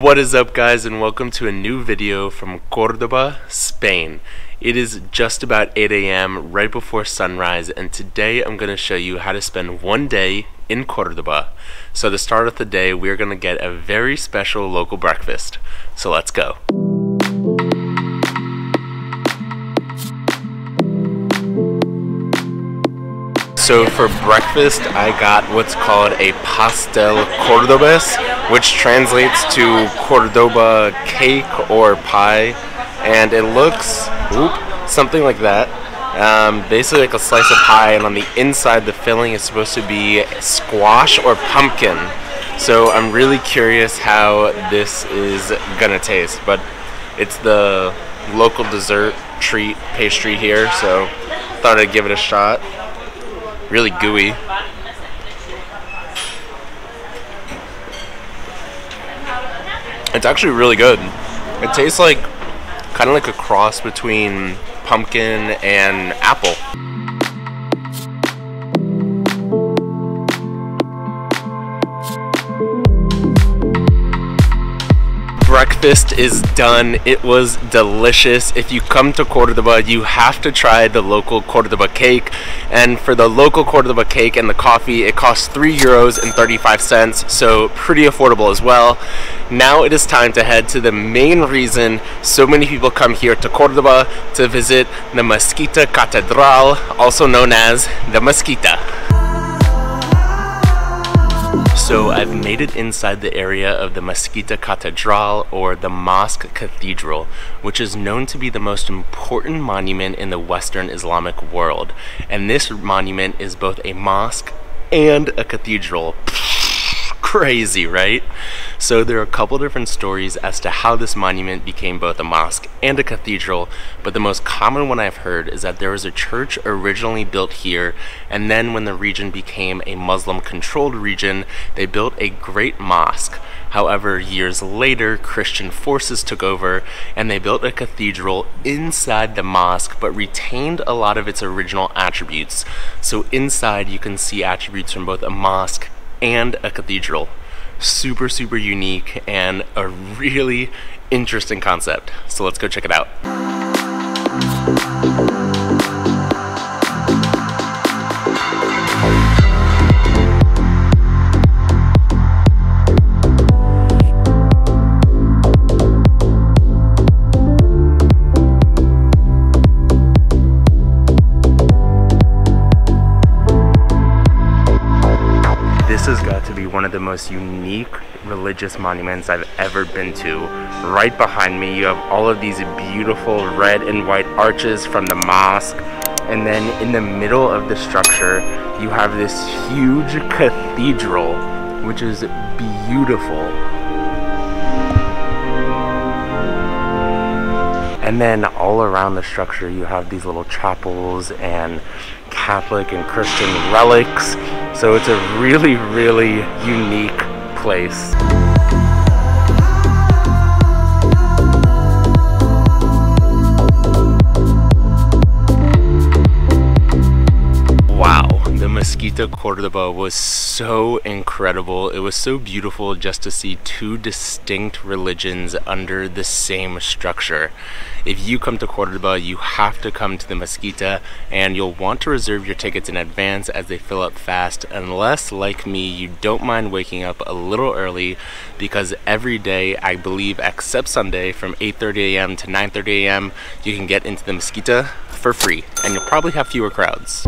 What is up, guys, and welcome to a new video from Cordoba, Spain. It is just about 8 a.m. right before sunrise, and today I'm going to show you how to spend one day in Cordoba. So to start off the day, we're going to get a very special local breakfast. So let's go. So for breakfast, I got what's called a Pastel Cordobes, which translates to Cordoba cake or pie, and it looks something like that. Basically like a slice of pie, and on the inside the filling is supposed to be squash or pumpkin. So I'm really curious how this is gonna taste, but it's the local dessert treat pastry here, so thought I'd give it a shot. Really gooey. It's actually really good. It tastes like kind of like a cross between pumpkin and apple. Breakfast is done. It was delicious. If you come to Cordoba, you have to try the local Cordoba cake. And for the local Cordoba cake and the coffee, it costs €3.35, so pretty affordable as well. Now it is time to head to the main reason so many people come here to Cordoba, to visit the Mezquita Catedral, also known as the Mezquita. So I've made it inside the area of the Mezquita Catedral, or the Mosque Cathedral, which is known to be the most important monument in the Western Islamic world. And this monument is both a mosque and a cathedral. Crazy, right? So there are a couple different stories as to how this monument became both a mosque and a cathedral, but the most common one I've heard is that there was a church originally built here, and then when the region became a Muslim-controlled region, they built a great mosque. However, years later, Christian forces took over and they built a cathedral inside the mosque, but retained a lot of its original attributes. So inside you can see attributes from both a mosque and a cathedral. Super, super unique and a really interesting concept. So let's go check it out. This has got to be one of the most unique religious monuments I've ever been to. Right behind me you have all of these beautiful red and white arches from the mosque, and then in the middle of the structure you have this huge cathedral, which is beautiful. And then all around the structure you have these little chapels and Catholic and Christian relics. So it's a really, really unique place. Wow, the Mezquita Cordoba was so incredible. It was so beautiful just to see two distinct religions under the same structure. If you come to Cordoba, you have to come to the Mezquita, and you'll want to reserve your tickets in advance as they fill up fast, unless, like me, you don't mind waking up a little early, because every day, I believe, except Sunday, from 8:30 a.m. to 9:30 a.m., you can get into the Mezquita for free, and you'll probably have fewer crowds.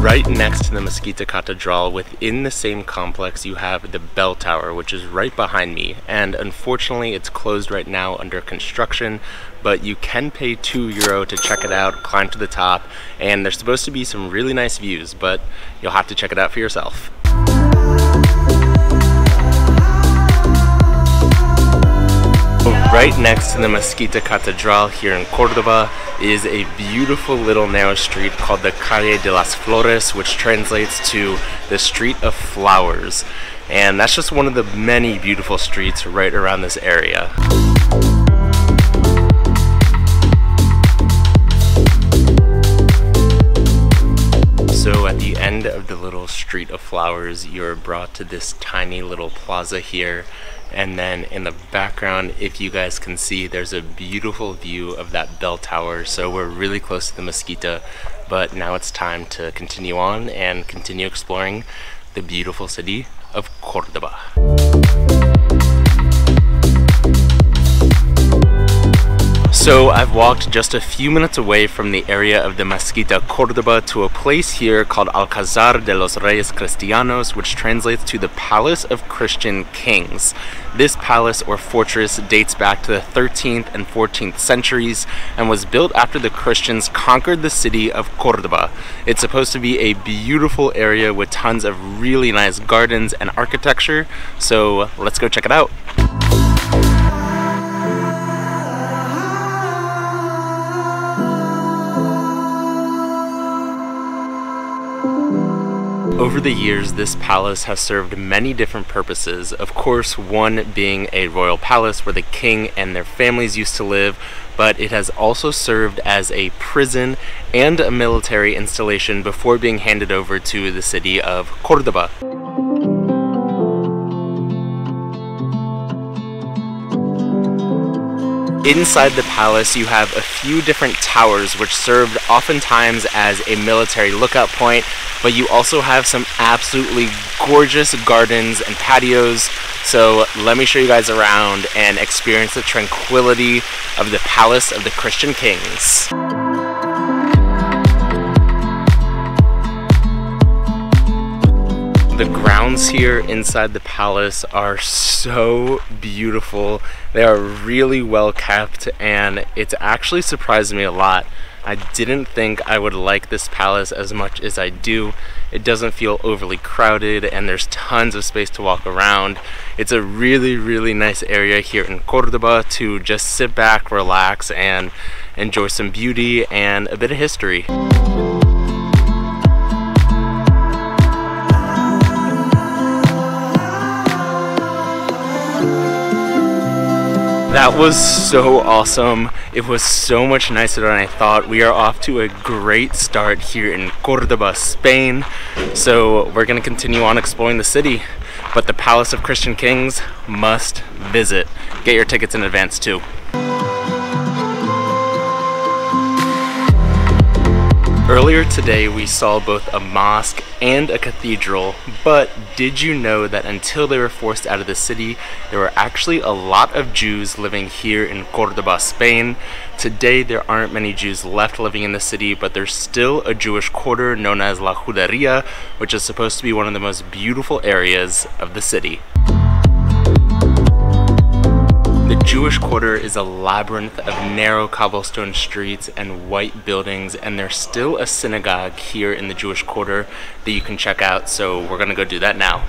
Right next to the Mezquita Catedral, within the same complex, you have the bell tower, which is right behind me, and unfortunately it's closed right now under construction, but you can pay €2 to check it out, climb to the top, and there's supposed to be some really nice views, but you'll have to check it out for yourself. Right next to the Mezquita Catedral here in Cordoba is a beautiful little narrow street called the Calle de las Flores, which translates to the Street of Flowers. And that's just one of the many beautiful streets right around this area. end of the little street of flowers, you're brought to this tiny little plaza here. And then in the background, if you guys can see, there's a beautiful view of that bell tower. So we're really close to the Mezquita, but now it's time to continue on and continue exploring the beautiful city of Cordoba. So I've walked just a few minutes away from the area of the Mezquita Cordoba to a place here called Alcazar de los Reyes Cristianos, which translates to the Palace of Christian Kings. This palace or fortress dates back to the 13th and 14th centuries and was built after the Christians conquered the city of Cordoba. It's supposed to be a beautiful area with tons of really nice gardens and architecture, so let's go check it out. Over the years, this palace has served many different purposes. Of course, one being a royal palace where the king and their families used to live, but it has also served as a prison and a military installation before being handed over to the city of Cordoba. Inside the palace, you have a few different towers which served oftentimes as a military lookout point, but you also have some absolutely gorgeous gardens and patios. So let me show you guys around and experience the tranquility of the Palace of the Christian Kings. The grounds here inside the palace are so beautiful. They are really well kept, and it's actually surprised me a lot. I didn't think I would like this palace as much as I do. It doesn't feel overly crowded, and there's tons of space to walk around. It's a really, really nice area here in Cordoba to just sit back, relax, and enjoy some beauty and a bit of history. That was so awesome. It was so much nicer than I thought. We are off to a great start here in Cordoba, Spain. So we're gonna continue on exploring the city, but the Palace of Christian Kings must visit. Get your tickets in advance too. Earlier today, we saw both a mosque and a cathedral, but did you know that until they were forced out of the city, there were actually a lot of Jews living here in Cordoba, Spain? Today, there aren't many Jews left living in the city, but there's still a Jewish quarter known as La Juderia, which is supposed to be one of the most beautiful areas of the city. The Jewish quarter is a labyrinth of narrow cobblestone streets and white buildings, and there's still a synagogue here in the Jewish quarter that you can check out, so we're gonna go do that now.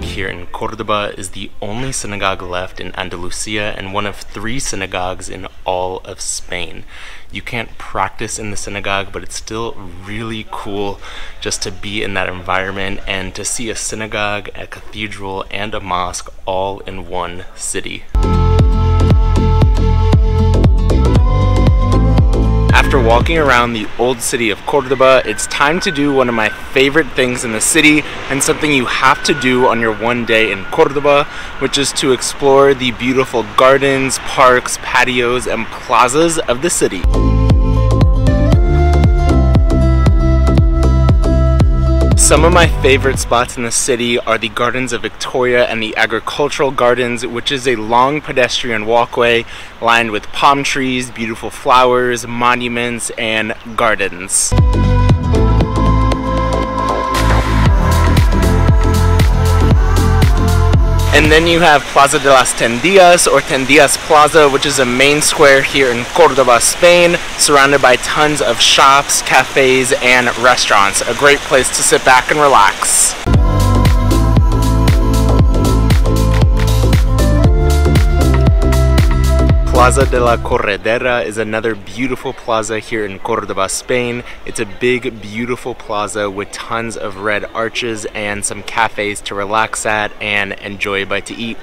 Here in Cordoba is the only synagogue left in Andalusia and one of 3 synagogues in all of Spain. You can't practice in the synagogue, but it's still really cool just to be in that environment and to see a synagogue, a cathedral, and a mosque all in one city. After walking around the old city of Cordoba, it's time to do one of my favorite things in the city and something you have to do on your one day in Cordoba, which is to explore the beautiful gardens, parks, patios, and plazas of the city. Some of my favorite spots in the city are the Gardens of Victoria and the Agricultural Gardens, which is a long pedestrian walkway lined with palm trees, beautiful flowers, monuments, and gardens. And then you have Plaza de las Tendillas, or Tendillas Plaza, which is a main square here in Cordoba, Spain, surrounded by tons of shops, cafes, and restaurants. A great place to sit back and relax. Plaza de la Corredera is another beautiful plaza here in Cordoba, Spain. It's a big, beautiful plaza with tons of red arches and some cafes to relax at and enjoy a bite to eat.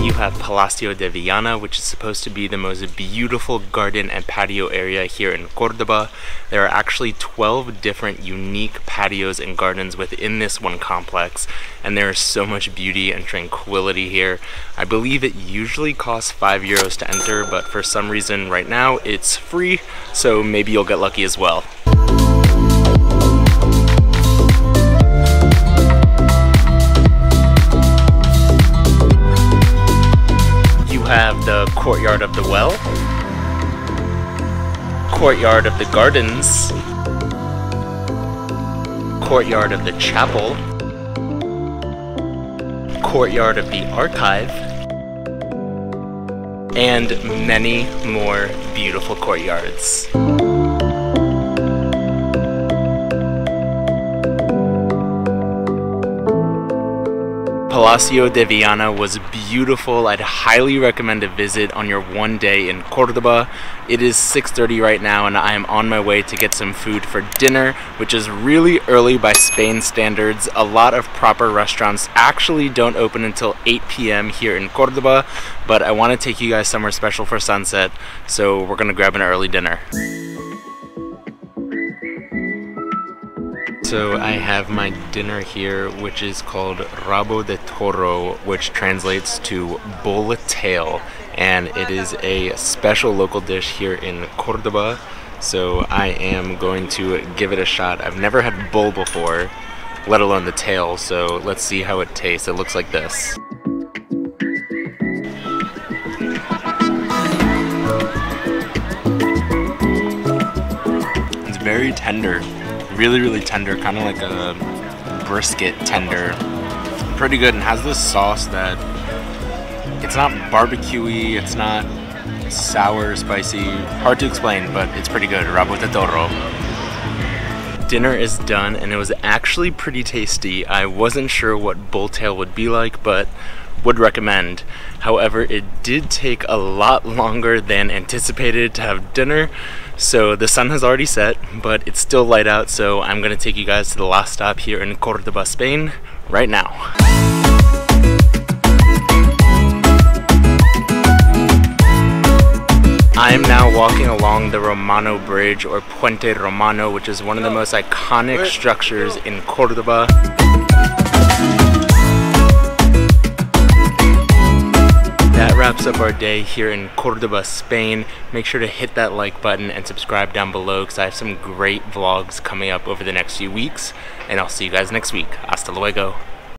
Then you have Palacio de Viana, which is supposed to be the most beautiful garden and patio area here in Cordoba. There are actually 12 different unique patios and gardens within this one complex, and there is so much beauty and tranquility here. I believe it usually costs €5 to enter, but for some reason right now it's free, so maybe you'll get lucky as well. Have the courtyard of the well, courtyard of the gardens, courtyard of the chapel, courtyard of the archive, and many more beautiful courtyards. Palacio de Viana was beautiful. I'd highly recommend a visit on your one day in Cordoba. It is 6:30 right now and I am on my way to get some food for dinner, which is really early by Spain standards. A lot of proper restaurants actually don't open until 8 p.m. here in Cordoba, but I want to take you guys somewhere special for sunset, so we're going to grab an early dinner. So I have my dinner here, which is called rabo de toro, which translates to bull tail, and it is a special local dish here in Cordoba, so I am going to give it a shot. I've never had bull before, let alone the tail, so let's see how it tastes. It looks like this. It's very tender. Really tender, kind of like a brisket tender. Pretty good, and has this sauce that it's not barbecuey, it's not sour, spicy, hard to explain, but it's pretty good. Rabo de toro. Dinner is done, and it was actually pretty tasty. I wasn't sure what bull tail would be like, but would recommend. However, it did take a lot longer than anticipated to have dinner, so the sun has already set, but it's still light out, so I'm gonna take you guys to the last stop here in Cordoba, Spain, right now. I am now walking along the Romano Bridge, or Puente Romano, which is one of the most iconic structures in Cordoba. That wraps up our day here in Cordoba, Spain. Make sure to hit that like button and subscribe down below because I have some great vlogs coming up over the next few weeks. And I'll see you guys next week. Hasta luego.